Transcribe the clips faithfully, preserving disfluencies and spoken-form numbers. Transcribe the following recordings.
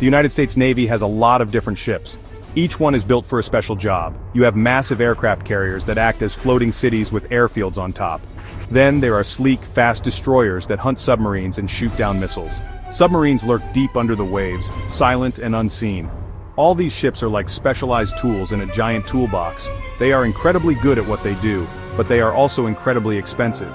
The United States Navy has a lot of different ships. Each one is built for a special job. You have massive aircraft carriers that act as floating cities with airfields on top. Then there are sleek, fast destroyers that hunt submarines and shoot down missiles. Submarines lurk deep under the waves, silent and unseen. All these ships are like specialized tools in a giant toolbox. They are incredibly good at what they do, but they are also incredibly expensive.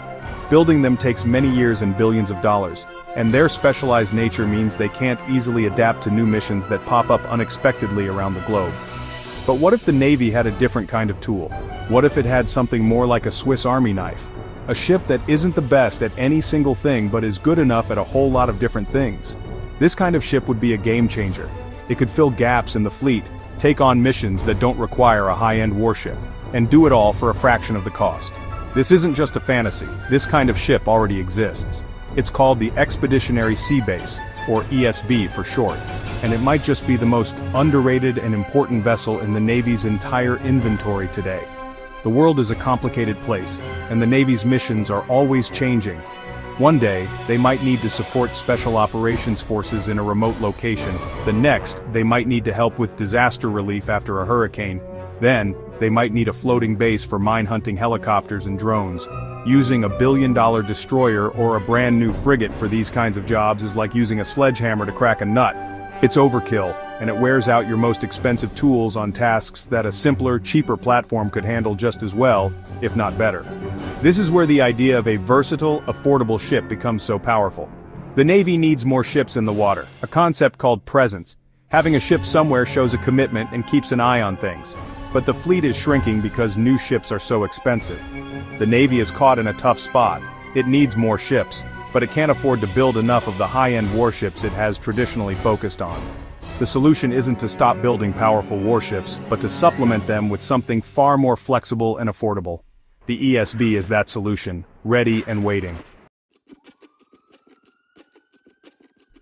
Building them takes many years and billions of dollars, and their specialized nature means they can't easily adapt to new missions that pop up unexpectedly around the globe. But what if the Navy had a different kind of tool? What if it had something more like a Swiss Army knife? A ship that isn't the best at any single thing but is good enough at a whole lot of different things. This kind of ship would be a game changer. It could fill gaps in the fleet, take on missions that don't require a high-end warship, and do it all for a fraction of the cost. This isn't just a fantasy, this kind of ship already exists. It's called the Expeditionary Sea Base, or E S B for short, and it might just be the most underrated and important vessel in the Navy's entire inventory today. The world is a complicated place, and the Navy's missions are always changing. One day, they might need to support special operations forces in a remote location. The next, they might need to help with disaster relief after a hurricane. Then, they might need a floating base for mine-hunting helicopters and drones. Using a billion-dollar destroyer or a brand-new frigate for these kinds of jobs is like using a sledgehammer to crack a nut. It's overkill, and it wears out your most expensive tools on tasks that a simpler, cheaper platform could handle just as well, if not better. This is where the idea of a versatile, affordable ship becomes so powerful. The Navy needs more ships in the water, a concept called presence. Having a ship somewhere shows a commitment and keeps an eye on things. But the fleet is shrinking because new ships are so expensive. The Navy is caught in a tough spot. It needs more ships, but it can't afford to build enough of the high-end warships it has traditionally focused on. The solution isn't to stop building powerful warships, but to supplement them with something far more flexible and affordable. The E S B is that solution, ready and waiting.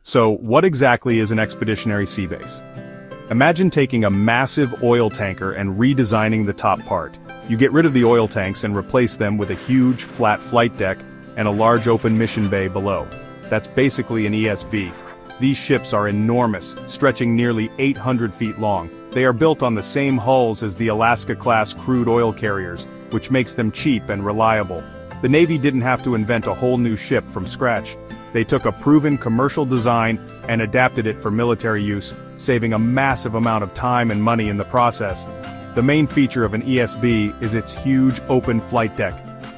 So, what exactly is an Expeditionary Sea Base? Imagine taking a massive oil tanker and redesigning the top part. You get rid of the oil tanks and replace them with a huge, flat flight deck and a large open mission bay below. That's basically an E S B. These ships are enormous, stretching nearly eight hundred feet long. They are built on the same hulls as the Alaska-class crude oil carriers, which makes them cheap and reliable. The Navy didn't have to invent a whole new ship from scratch. They took a proven commercial design and adapted it for military use, saving a massive amount of time and money in the process. The main feature of an E S B is its huge open flight deck.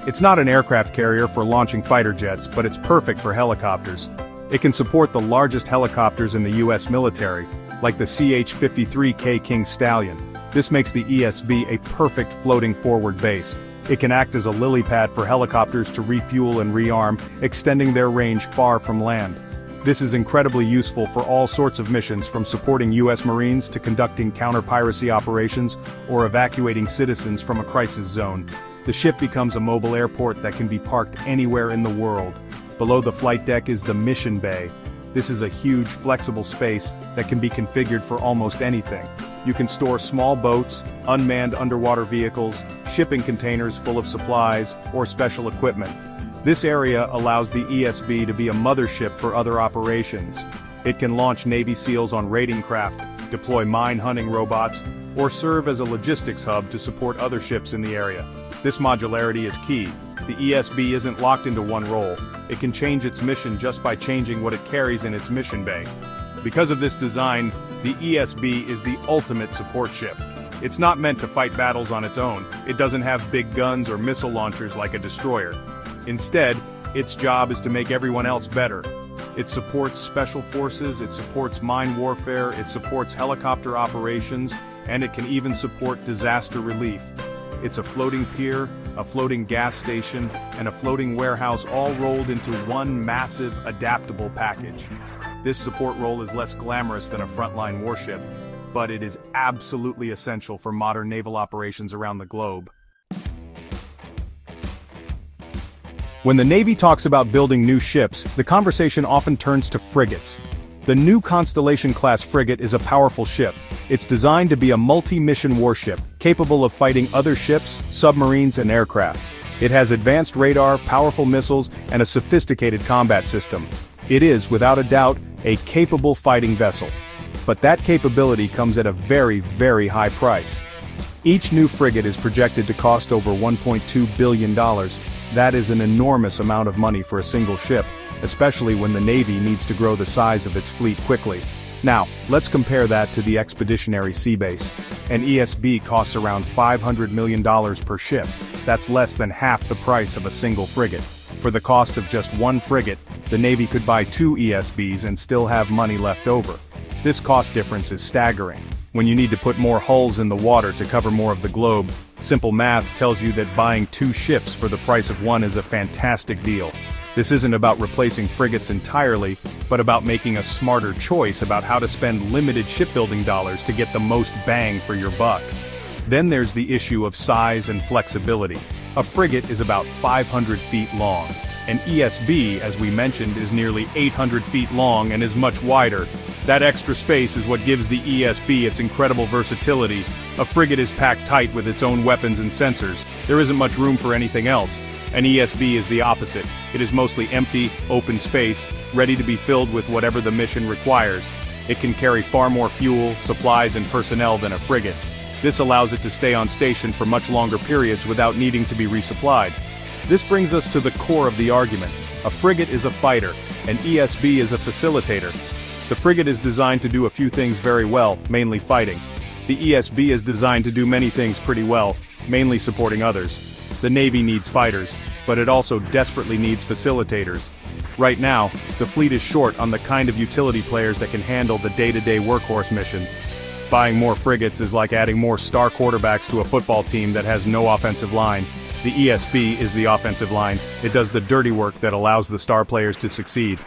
It's not an aircraft carrier for launching fighter jets, but it's perfect for helicopters. It can support the largest helicopters in the U S military, like the C H fifty-three K King Stallion. This makes the E S B a perfect floating forward base. It can act as a lily pad for helicopters to refuel and rearm, extending their range far from land. This is incredibly useful for all sorts of missions, from supporting U S Marines to conducting counter-piracy operations or evacuating citizens from a crisis zone. The ship becomes a mobile airport that can be parked anywhere in the world. Below the flight deck is the mission bay. This is a huge, flexible space that can be configured for almost anything. You can store small boats, unmanned underwater vehicles, shipping containers full of supplies, or special equipment. This area allows the E S B to be a mothership for other operations. It can launch Navy SEALs on raiding craft, deploy mine-hunting robots, or serve as a logistics hub to support other ships in the area. This modularity is key. The E S B isn't locked into one role. It can change its mission just by changing what it carries in its mission bay. Because of this design, the E S B is the ultimate support ship. It's not meant to fight battles on its own. It doesn't have big guns or missile launchers like a destroyer. Instead, its job is to make everyone else better. It supports special forces, it supports mine warfare, it supports helicopter operations, and it can even support disaster relief. It's a floating pier, a floating gas station, and a floating warehouse all rolled into one massive, adaptable package. This support role is less glamorous than a frontline warship, but it is absolutely essential for modern naval operations around the globe. When the Navy talks about building new ships, the conversation often turns to frigates. The new Constellation-class frigate is a powerful ship. It's designed to be a multi-mission warship, capable of fighting other ships, submarines, and aircraft. It has advanced radar, powerful missiles, and a sophisticated combat system. It is, without a doubt, a capable fighting vessel. But that capability comes at a very, very high price. Each new frigate is projected to cost over one point two billion dollars, that is an enormous amount of money for a single ship, especially when the Navy needs to grow the size of its fleet quickly. Now, let's compare that to the Expeditionary Sea Base. An E S B costs around five hundred million dollars per ship, that's less than half the price of a single frigate. For the cost of just one frigate, the Navy could buy two E S Bs and still have money left over. This cost difference is staggering. When you need to put more hulls in the water to cover more of the globe, simple math tells you that buying two ships for the price of one is a fantastic deal. This isn't about replacing frigates entirely, but about making a smarter choice about how to spend limited shipbuilding dollars to get the most bang for your buck. Then there's the issue of size and flexibility. A frigate is about five hundred feet long. An E S B, as we mentioned, is nearly eight hundred feet long and is much wider. That extra space is what gives the E S B its incredible versatility. A frigate is packed tight with its own weapons and sensors. There isn't much room for anything else. An E S B is the opposite. It is mostly empty, open space, ready to be filled with whatever the mission requires. It can carry far more fuel, supplies, and personnel than a frigate. This allows it to stay on station for much longer periods without needing to be resupplied. This brings us to the core of the argument. A frigate is a fighter, an E S B is a facilitator. The frigate is designed to do a few things very well, mainly fighting. The E S B is designed to do many things pretty well, mainly supporting others. The Navy needs fighters, but it also desperately needs facilitators. Right now, the fleet is short on the kind of utility players that can handle the day-to-day workhorse missions. Buying more frigates is like adding more star quarterbacks to a football team that has no offensive line. The E S B is the offensive line. It does the dirty work that allows the star players to succeed.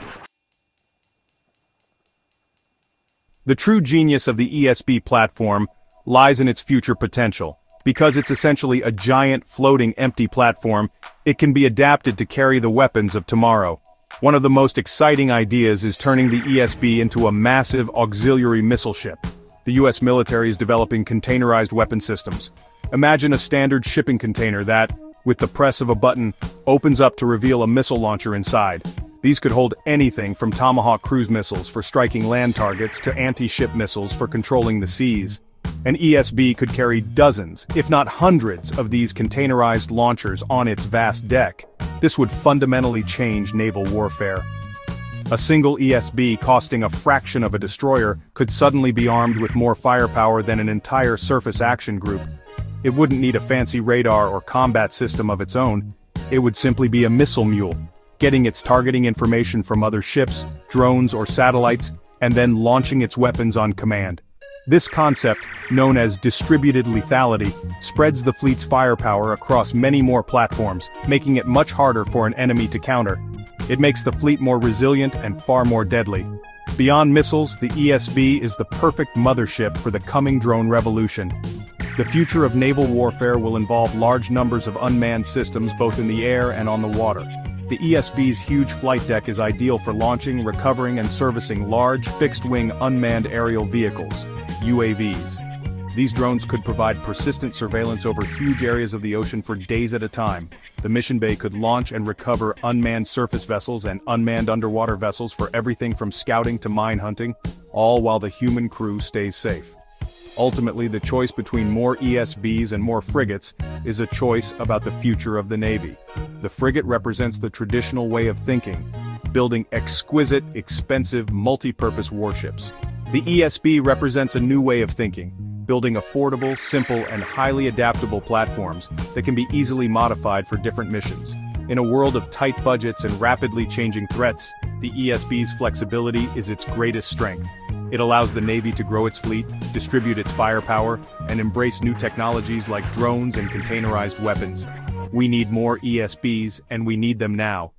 The true genius of the E S B platform lies in its future potential. Because it's essentially a giant, floating, empty platform, it can be adapted to carry the weapons of tomorrow. One of the most exciting ideas is turning the E S B into a massive auxiliary missile ship. The U S military is developing containerized weapon systems. Imagine a standard shipping container that, with the press of a button, opens up to reveal a missile launcher inside. These could hold anything from Tomahawk cruise missiles for striking land targets to anti-ship missiles for controlling the seas. An E S B could carry dozens, if not hundreds, of these containerized launchers on its vast deck. This would fundamentally change naval warfare. A single E S B costing a fraction of a destroyer could suddenly be armed with more firepower than an entire surface action group. It wouldn't need a fancy radar or combat system of its own. It would simply be a missile mule, getting its targeting information from other ships, drones, or satellites, and then launching its weapons on command. This concept, known as distributed lethality, spreads the fleet's firepower across many more platforms, making it much harder for an enemy to counter. It makes the fleet more resilient and far more deadly. Beyond missiles, the E S B is the perfect mothership for the coming drone revolution. The future of naval warfare will involve large numbers of unmanned systems both in the air and on the water. The E S B's huge flight deck is ideal for launching, recovering, and servicing large, fixed-wing unmanned aerial vehicles, U A Vs. These drones could provide persistent surveillance over huge areas of the ocean for days at a time. The mission bay could launch and recover unmanned surface vessels and unmanned underwater vessels for everything from scouting to mine hunting, all while the human crew stays safe. Ultimately, the choice between more E S Bs and more frigates is a choice about the future of the Navy. The frigate represents the traditional way of thinking, building exquisite, expensive, multi-purpose warships. The E S B represents a new way of thinking, building affordable, simple, and highly adaptable platforms that can be easily modified for different missions. In a world of tight budgets and rapidly changing threats, the E S B's flexibility is its greatest strength. It allows the Navy to grow its fleet, distribute its firepower, and embrace new technologies like drones and containerized weapons. We need more E S Bs, and we need them now.